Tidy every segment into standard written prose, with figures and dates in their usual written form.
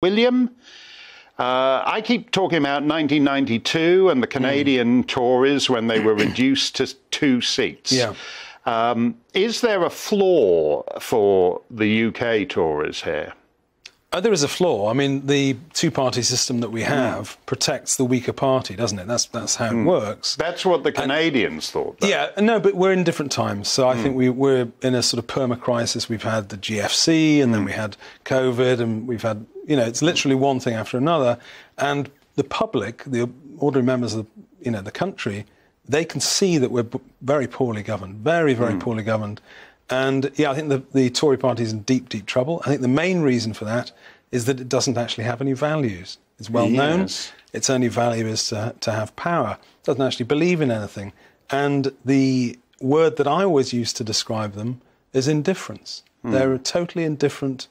William. I keep talking about 1992 and the Canadian Tories when they were reduced to 2 seats. Yeah. Is there a flaw for the UK Tories here? There is a flaw. I mean, the two-party system that we have protects the weaker party, doesn't it? That's how it works. That's what the Canadians thought. Though. Yeah, no, but we're in different times. So I think we're in a sort of perma-crisis. We've had the GFC and then we had COVID and we've had, you know, it's literally one thing after another. And the public, the ordinary members of the, you know, the country, they can see that we're very poorly governed, very, very poorly governed. And, yeah, I think the Tory party is in deep, deep trouble. I think the main reason for that is that it doesn't actually have any values. It's well known. Its only value is to have power. It doesn't actually believe in anything. And the word that I always use to describe them is indifference. They're totally indifferent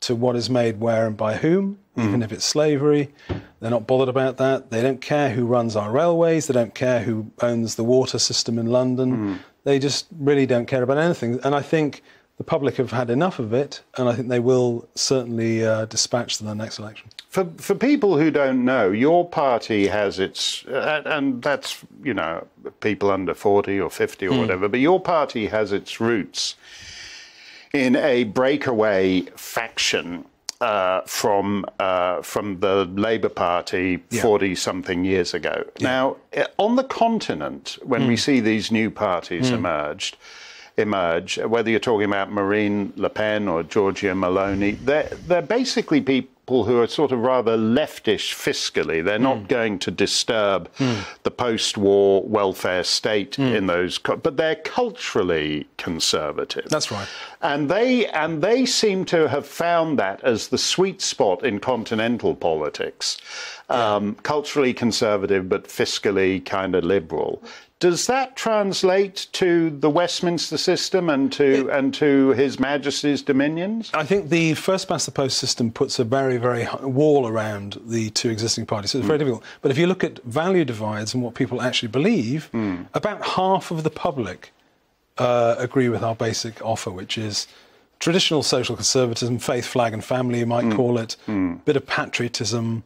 to what is made where and by whom, even if it's slavery. They're not bothered about that. They don't care who runs our railways. They don't care who owns the water system in London. They just really don't care about anything. And I think the public have had enough of it, and I think they will certainly dispatch them in the next election. For people who don't know, your party has its... and that's, you know, people under 40 or 50 or whatever, but your party has its roots in a breakaway faction from the Labour Party 40-something years ago. Yeah. Now, on the continent, when we see these new parties emerge, whether you're talking about Marine Le Pen or Giorgia Meloni, they're basically people who are sort of rather leftish fiscally. They're not going to disturb the post-war welfare state in those, but they're culturally conservative. That's right. And they seem to have found that as the sweet spot in continental politics. Culturally conservative, but fiscally kind of liberal. Does that translate to the Westminster system and to His Majesty's dominions? I think the first-past-the-post system puts a very, very high wall around the two existing parties. So it's very difficult. But if you look at value divides and what people actually believe, about half of the public agree with our basic offer, which is traditional social conservatism, faith, flag and family, you might call it, a bit of patriotism,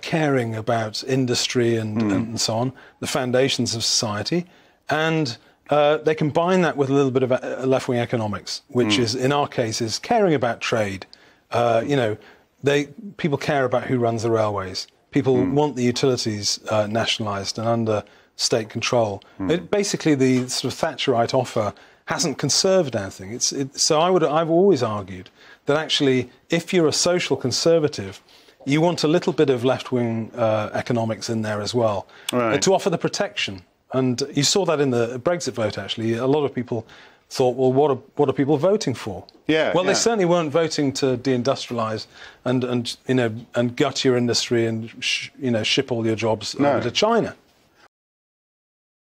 caring about industry and so on, the foundations of society. And they combine that with a little bit of left-wing economics, which is, in our case, is caring about trade. You know, people care about who runs the railways. People want the utilities nationalised and under state control. Basically, the sort of Thatcherite offer hasn't conserved anything. So I've always argued that actually, if you're a social conservative, you want a little bit of left-wing economics in there as well, to offer the protection. And you saw that in the Brexit vote, actually. A lot of people thought, well, what are people voting for? Yeah. Well, they certainly weren't voting to deindustrialise and gut your industry and ship all your jobs over to China.